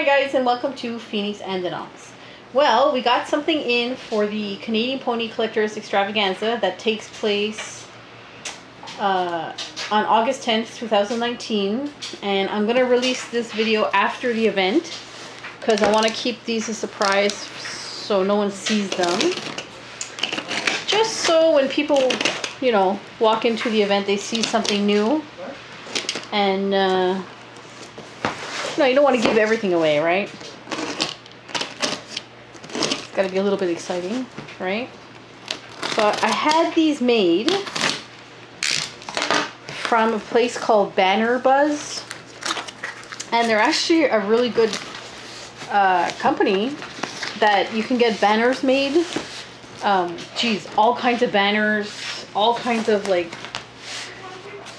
Hi guys, and welcome to Phoenix and the Noms. Well, we got something in for the Canadian Pony Collectors Extravaganza that takes place on August 10th, 2019. And I'm going to release this video after the event because I want to keep these a surprise so no one sees them. Just so when people, you know, walk into the event, they see something new. And, you know, you don't want to give everything away, right? It's got to be a little bit exciting, right? So I had these made from a place called Banner Buzz, and they're actually a really good company that you can get banners made. Geez, all kinds of banners, all kinds of like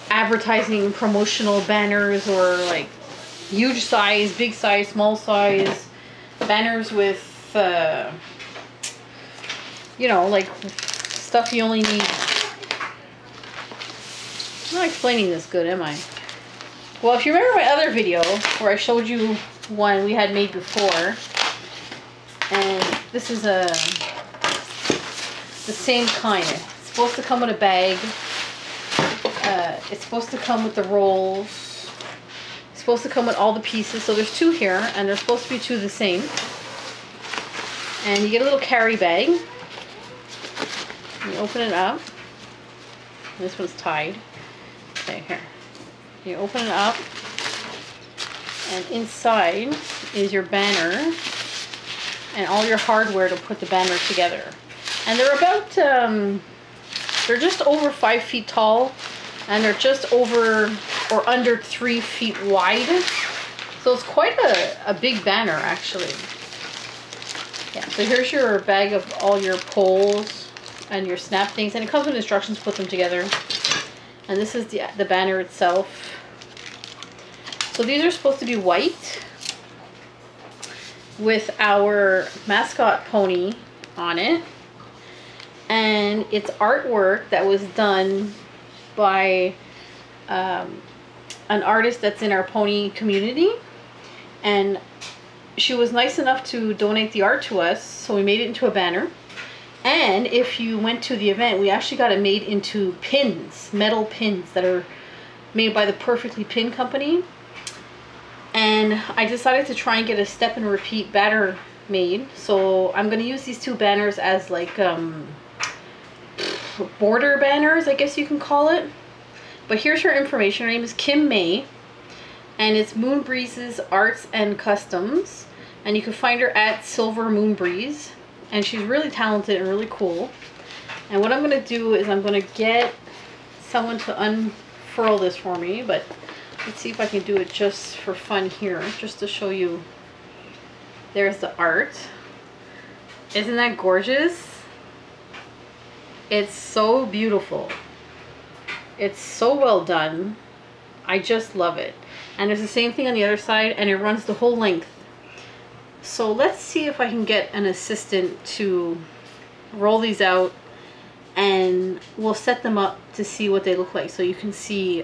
advertising, promotional banners, or like huge size, big size, small size, banners with, you know, like stuff you only need. I'm not explaining this good, am I? Well, if you remember my other video where I showed you one we had made before, and this is the same kind. It's supposed to come with a bag. It's supposed to come with the rolls. Supposed to come with all the pieces. So there's two here, and they're supposed to be two the same. And you get a little carry bag. You open it up. This one's tied. Okay, here. You open it up, and inside is your banner and all your hardware to put the banner together. And they're about, they're just over 5 feet tall, and they're just over or under 3 feet wide. So it's quite a big banner, actually. Yeah, so here's your bag of all your poles and your snap things, and it comes with instructions to put them together. And this is the banner itself. So these are supposed to be white with our mascot pony on it. And it's artwork that was done by an artist that's in our pony community, and she was nice enough to donate the art to us, so we made it into a banner. And if you went to the event, we actually got it made into pins, metal pins that are made by the Perfectly Pin Company. And I decided to try and get a step and repeat banner made, so I'm going to use these two banners as like border banners, I guess you can call it. But here's her information. Her name is Kim May, and it's Moon Breeze's Arts and Customs, and you can find her at Silver Moon Breeze, and she's really talented and really cool. And what I'm going to do is I'm going to get someone to unfurl this for me, but let's see if I can do it just for fun here, just to show you. There's the art. Isn't that gorgeous? It's so beautiful. It's so well done. I just love it. And there's the same thing on the other side, and it runs the whole length. So let's see if I can get an assistant to roll these out, and we'll set them up to see what they look like so you can see.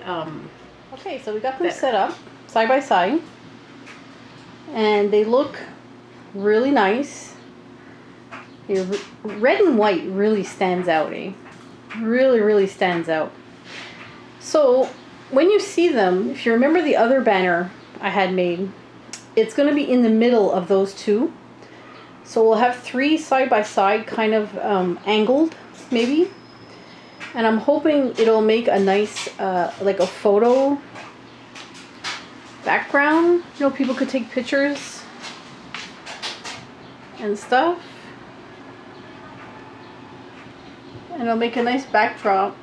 Okay, so we got them set up side by side, and they look really nice. Your red and white really stands out, eh? Really, really stands out. So when you see them, if you remember the other banner I had made, it's going to be in the middle of those two. So we'll have three side by side, kind of angled maybe. And I'm hoping it'll make a nice, like a photo background. You know, people could take pictures and stuff. And it'll make a nice backdrop.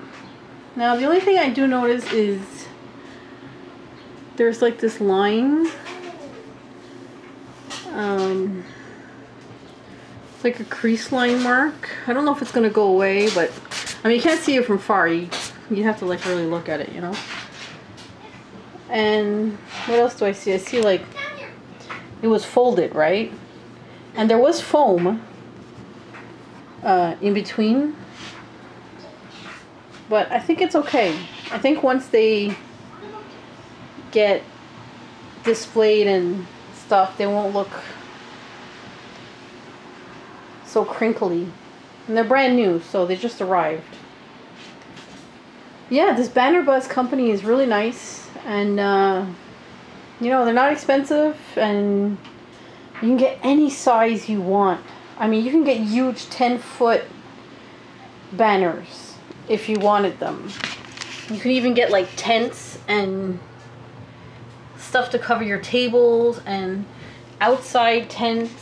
Now, the only thing I do notice is there's like this line. It's like a crease line mark. I don't know if it's going to go away, but I mean, you can't see it from far. You have to like really look at it, you know? And what else do I see? I see like it was folded, right? And there was foam in between. But I think it's okay. I think once they get displayed and stuff, they won't look so crinkly. And they're brand new, so they just arrived. Yeah, this Banner Buzz company is really nice, and you know, they're not expensive, and you can get any size you want. I mean, you can get huge 10-foot banners if you wanted them. You can even get like tents and stuff to cover your tables and outside tents.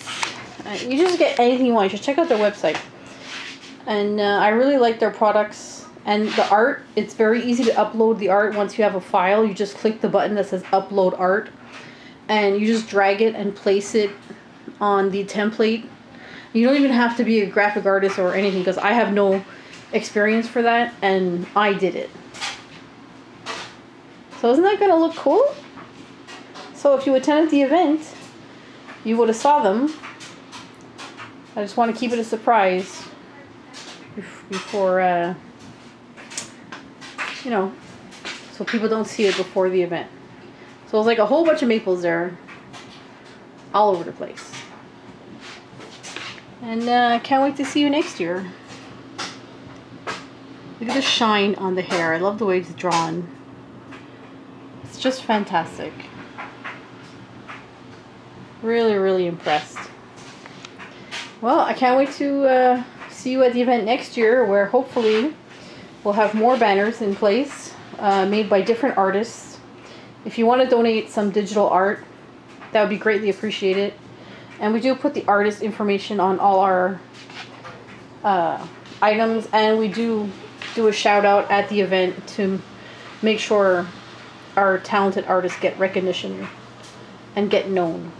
You just get anything you want. You should check out their website. And I really like their products and the art. It's very easy to upload the art once you have a file. You just click the button that says upload art, and you just drag it and place it on the template. You don't even have to be a graphic artist or anything, because I have no experience for that, and I did it. So isn't that going to look cool? So if you attended the event, you would have saw them. I just want to keep it a surprise before, you know, so people don't see it before the event. So it was like a whole bunch of maples there, all over the place. And I can't wait to see you next year. Look at the shine on the hair. I love the way it's drawn. It's just fantastic. Really, really impressed. Well, I can't wait to see you at the event next year, where hopefully we'll have more banners in place, made by different artists. If you want to donate some digital art, that would be greatly appreciated. And we do put the artist information on all our items, and we do a shout out at the event to make sure our talented artists get recognition and get known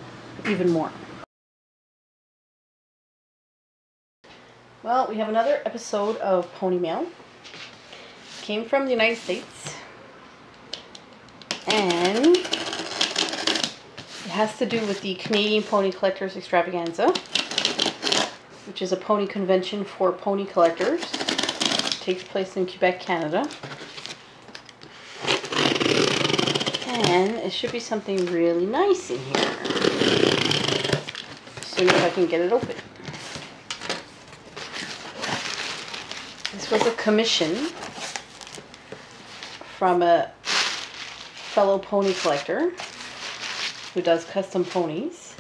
even more. Well, we have another episode of Pony Mail. Came from the United States, and it has to do with the Canadian Pony Collectors Extravaganza, which is a pony convention for pony collectors. It takes place in Quebec, Canada. And it should be something really nice in here. As soon as I can get it open. This was a commission from a fellow pony collector who does custom ponies.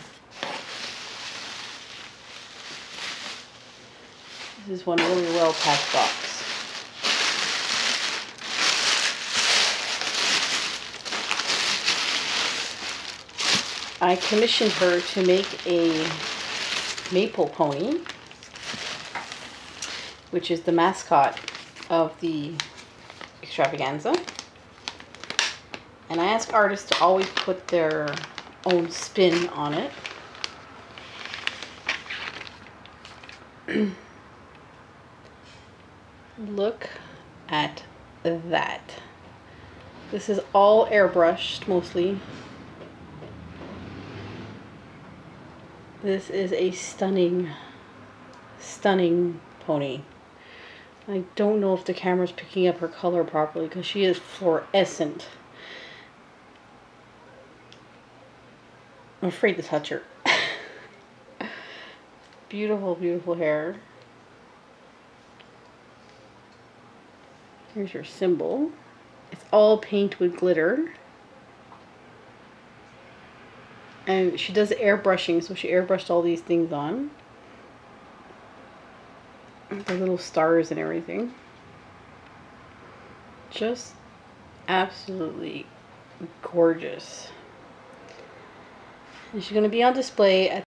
This is one really well packed box. I commissioned her to make a maple pony, which is the mascot of the extravaganza. And I ask artists to always put their own spin on it. Look at that. This is all airbrushed, mostly. This is a stunning, stunning pony. I don't know if the camera's picking up her color properly, because she is fluorescent. I'm afraid to touch her. Beautiful, beautiful hair. Here's your symbol. It's all paint with glitter. And she does airbrushing, so she airbrushed all these things on. The little stars and everything. Just absolutely gorgeous. And she's going to be on display at